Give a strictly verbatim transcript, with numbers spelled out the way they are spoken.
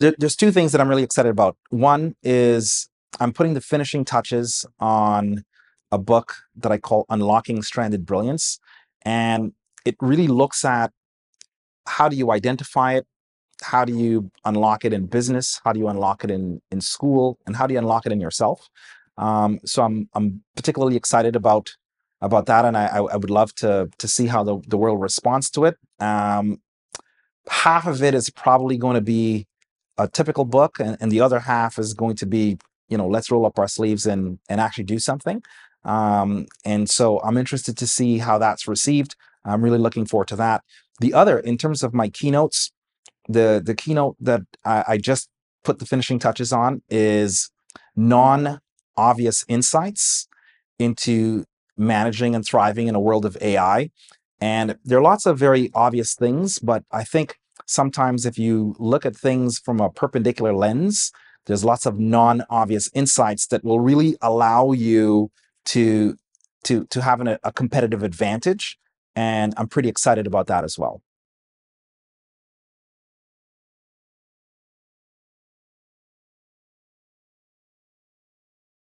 there, there's two things that I'm really excited about. One is I'm putting the finishing touches on a book that I call Unlocking Stranded Brilliance. And it really looks at how do you identify it? How do you unlock it in business? How do you unlock it in, in school? And how do you unlock it in yourself? Um, so I'm, I'm particularly excited about, about that. And I, I would love to, to see how the, the world responds to it. Um, half of it is probably going to be a typical book. And, and the other half is going to be, you know, let's roll up our sleeves and, and actually do something. Um, and so I'm interested to see how that's received. I'm really looking forward to that. The other, in terms of my keynotes, the, the keynote that I, I just put the finishing touches on is Non-Obvious Insights into Managing and Thriving in a World of A I. And there are lots of very obvious things, but I think sometimes if you look at things from a perpendicular lens, there's lots of non-obvious insights that will really allow you to, to, to have an, a competitive advantage. And I'm pretty excited about that as well.